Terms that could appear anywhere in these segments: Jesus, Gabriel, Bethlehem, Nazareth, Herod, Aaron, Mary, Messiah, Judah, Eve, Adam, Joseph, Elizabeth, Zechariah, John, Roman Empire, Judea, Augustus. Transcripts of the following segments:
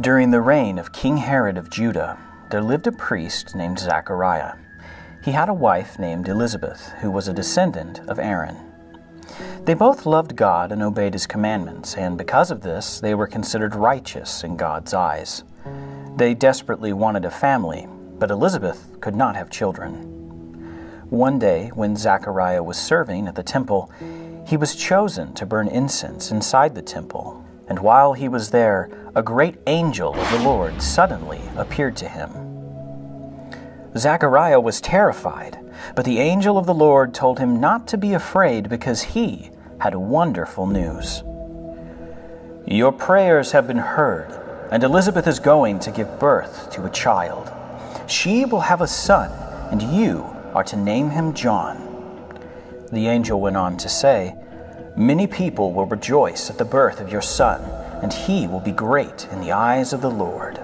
During the reign of King Herod of Judah, there lived a priest named Zechariah. He had a wife named Elizabeth, who was a descendant of Aaron. They both loved God and obeyed his commandments, and because of this, they were considered righteous in God's eyes. They desperately wanted a family, but Elizabeth could not have children. One day, when Zechariah was serving at the temple, he was chosen to burn incense inside the temple, and while he was there, a great angel of the Lord suddenly appeared to him. Zechariah was terrified, but the angel of the Lord told him not to be afraid because he had wonderful news. "Your prayers have been heard, and Elizabeth is going to give birth to a child. She will have a son, and you are to name him John." The angel went on to say, "Many people will rejoice at the birth of your son, and he will be great in the eyes of the Lord."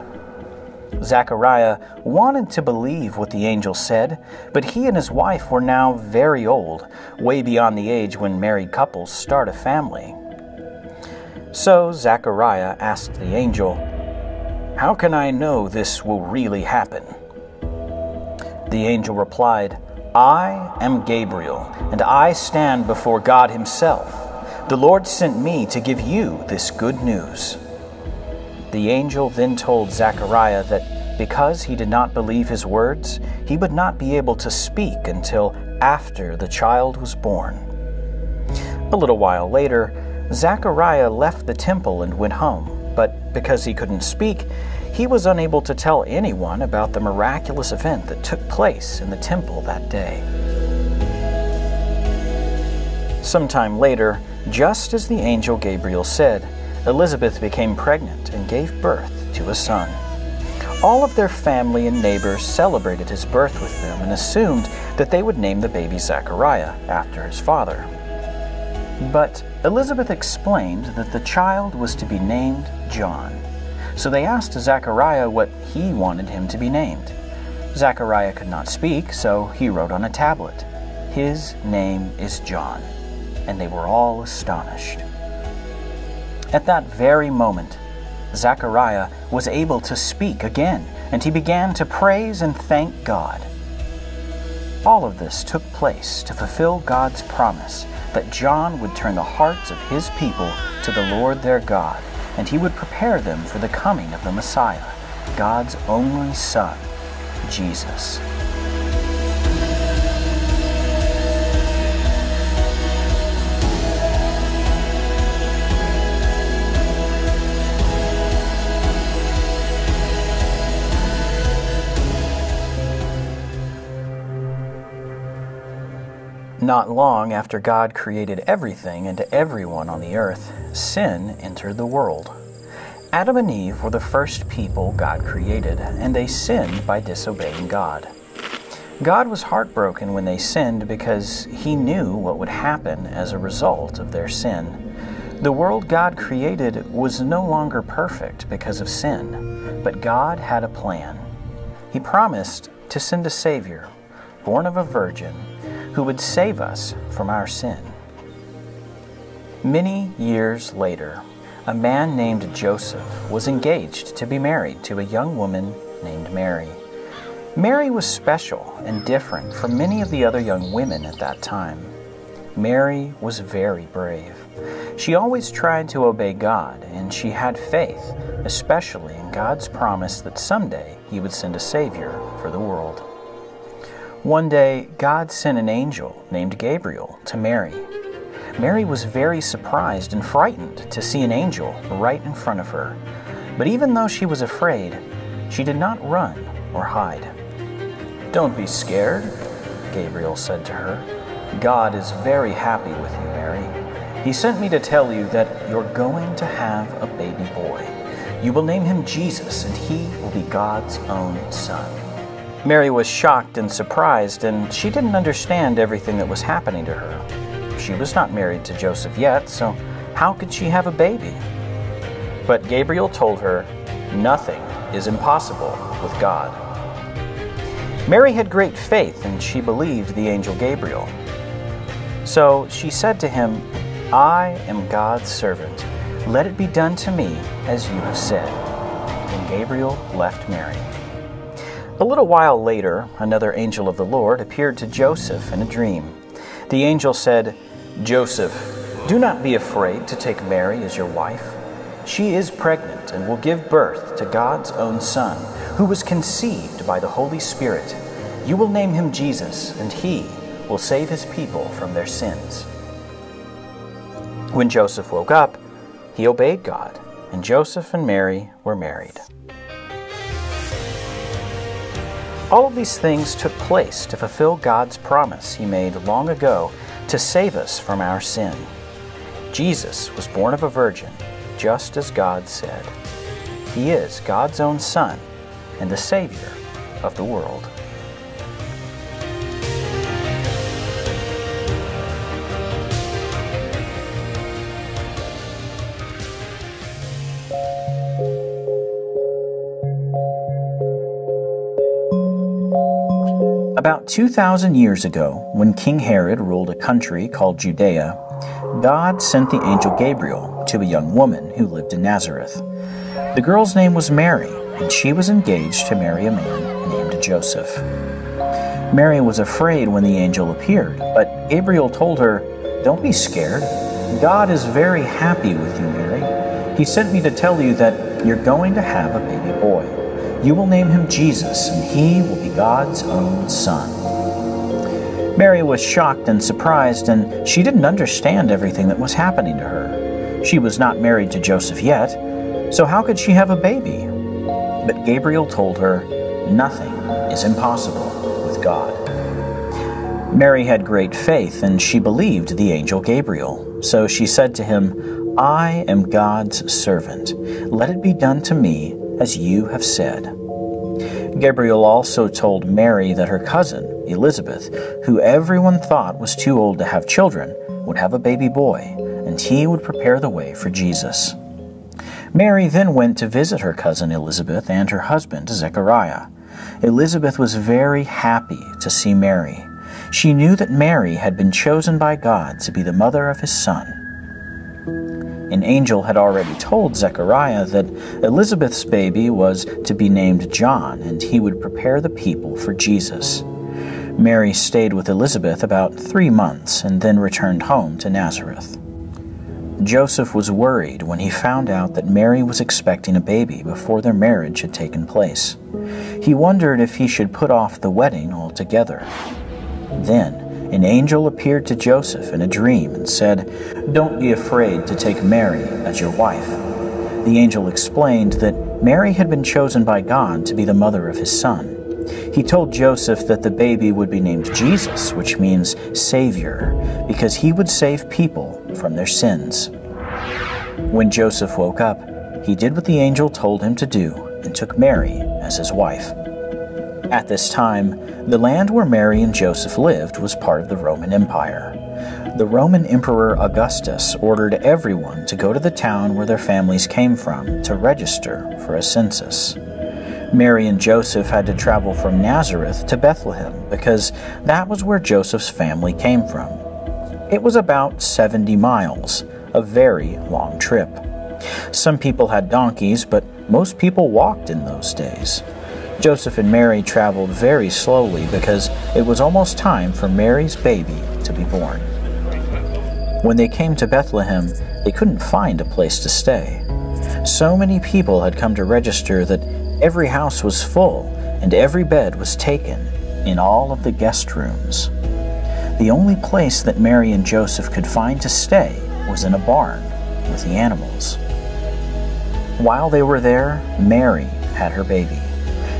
Zechariah wanted to believe what the angel said, but he and his wife were now very old, way beyond the age when married couples start a family. So Zechariah asked the angel, "How can I know this will really happen?" The angel replied, "I am Gabriel, and I stand before God himself. The Lord sent me to give you this good news." The angel then told Zechariah that because he did not believe his words, he would not be able to speak until after the child was born. A little while later, Zechariah left the temple and went home, but because he couldn't speak, he was unable to tell anyone about the miraculous event that took place in the temple that day. Sometime later, just as the angel Gabriel said, Elizabeth became pregnant and gave birth to a son. All of their family and neighbors celebrated his birth with them and assumed that they would name the baby Zechariah after his father. But Elizabeth explained that the child was to be named John. So they asked Zechariah what he wanted him to be named. Zechariah could not speak, so he wrote on a tablet, "His name is John," and they were all astonished. At that very moment, Zechariah was able to speak again, and he began to praise and thank God. All of this took place to fulfill God's promise that John would turn the hearts of his people to the Lord their God, and he would prepare them for the coming of the Messiah, God's only Son, Jesus. Not long after God created everything and everyone on the earth, sin entered the world. Adam and Eve were the first people God created, and they sinned by disobeying God. God was heartbroken when they sinned because he knew what would happen as a result of their sin. The world God created was no longer perfect because of sin, but God had a plan. He promised to send a Savior, born of a virgin, who would save us from our sin. Many years later, a man named Joseph was engaged to be married to a young woman named Mary. Mary was special and different from many of the other young women at that time. Mary was very brave. She always tried to obey God, and she had faith, especially in God's promise that someday he would send a Savior for the world. One day, God sent an angel named Gabriel to Mary. Mary was very surprised and frightened to see an angel right in front of her. But even though she was afraid, she did not run or hide. "Don't be scared," Gabriel said to her. "God is very happy with you, Mary. He sent me to tell you that you're going to have a baby boy. You will name him Jesus, and he will be God's own son." Mary was shocked and surprised, and she didn't understand everything that was happening to her. She was not married to Joseph yet, so how could she have a baby? But Gabriel told her, "Nothing is impossible with God." Mary had great faith, and she believed the angel Gabriel. So she said to him, "I am God's servant. Let it be done to me as you have said." Gabriel left Mary. A little while later, another angel of the Lord appeared to Joseph in a dream. The angel said, "Joseph, do not be afraid to take Mary as your wife. She is pregnant and will give birth to God's own Son, who was conceived by the Holy Spirit. You will name him Jesus, and he will save his people from their sins." When Joseph woke up, he obeyed God, and Joseph and Mary were married. All of these things took place to fulfill God's promise he made long ago to save us from our sin. Jesus was born of a virgin, just as God said. He is God's own Son and the Savior of the world. About 2,000 years ago, when King Herod ruled a country called Judea, God sent the angel Gabriel to a young woman who lived in Nazareth. The girl's name was Mary, and she was engaged to marry a man named Joseph. Mary was afraid when the angel appeared, but Gabriel told her, "Don't be scared. God is very happy with you, Mary. He sent me to tell you that you're going to have a baby boy. You will name him Jesus, and he will be God's own Son." Mary was shocked and surprised, and she didn't understand everything that was happening to her. She was not married to Joseph yet, so how could she have a baby? But Gabriel told her, nothing is impossible with God. Mary had great faith, and she believed the angel Gabriel. So she said to him, "I am God's servant. Let it be done to me as you have said." Gabriel also told Mary that her cousin, Elizabeth, who everyone thought was too old to have children, would have a baby boy, and he would prepare the way for Jesus. Mary then went to visit her cousin Elizabeth and her husband, Zechariah. Elizabeth was very happy to see Mary. She knew that Mary had been chosen by God to be the mother of his Son. An angel had already told Zechariah that Elizabeth's baby was to be named John, and he would prepare the people for Jesus. Mary stayed with Elizabeth about 3 months and then returned home to Nazareth. Joseph was worried when he found out that Mary was expecting a baby before their marriage had taken place. He wondered if he should put off the wedding altogether. Then, an angel appeared to Joseph in a dream and said, "Don't be afraid to take Mary as your wife." The angel explained that Mary had been chosen by God to be the mother of his Son. He told Joseph that the baby would be named Jesus, which means Savior, because he would save people from their sins. When Joseph woke up, he did what the angel told him to do and took Mary as his wife. At this time, the land where Mary and Joseph lived was part of the Roman Empire. The Roman Emperor Augustus ordered everyone to go to the town where their families came from to register for a census. Mary and Joseph had to travel from Nazareth to Bethlehem because that was where Joseph's family came from. It was about 70 miles, a very long trip. Some people had donkeys, but most people walked in those days. Joseph and Mary traveled very slowly because it was almost time for Mary's baby to be born. When they came to Bethlehem, they couldn't find a place to stay. So many people had come to register that every house was full and every bed was taken in all of the guest rooms. The only place that Mary and Joseph could find to stay was in a barn with the animals. While they were there, Mary had her baby.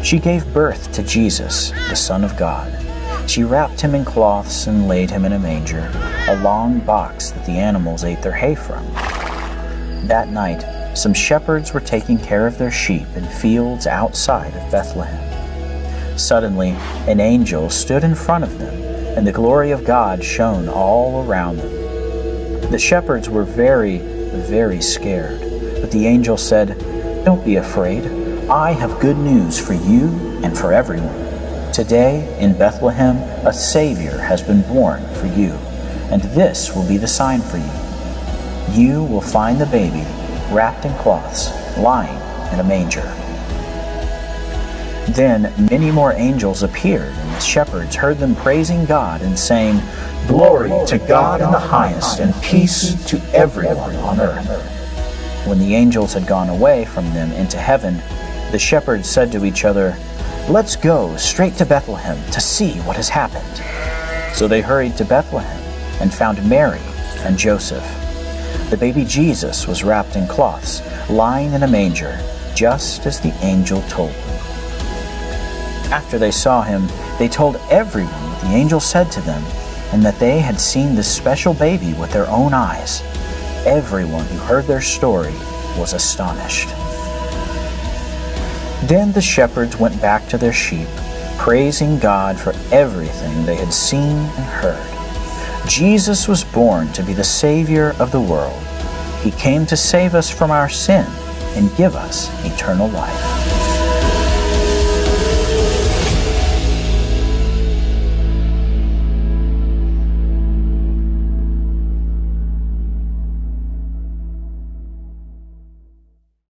She gave birth to Jesus, the Son of God. She wrapped him in cloths and laid him in a manger, a long box that the animals ate their hay from. That night, some shepherds were taking care of their sheep in fields outside of Bethlehem. Suddenly, an angel stood in front of them, and the glory of God shone all around them. The shepherds were very, very scared, but the angel said, "Don't be afraid. I have good news for you and for everyone. Today in Bethlehem, a Savior has been born for you, and this will be the sign for you. You will find the baby wrapped in cloths, lying in a manger." Then many more angels appeared, and the shepherds heard them praising God and saying, "Glory to God in the highest, and peace to everyone on earth." When the angels had gone away from them into heaven, the shepherds said to each other, "Let's go straight to Bethlehem to see what has happened." So they hurried to Bethlehem and found Mary and Joseph. The baby Jesus was wrapped in cloths, lying in a manger, just as the angel told them. After they saw him, they told everyone what the angel said to them, and that they had seen this special baby with their own eyes. Everyone who heard their story was astonished. Then the shepherds went back to their sheep, praising God for everything they had seen and heard. Jesus was born to be the Savior of the world. He came to save us from our sin and give us eternal life.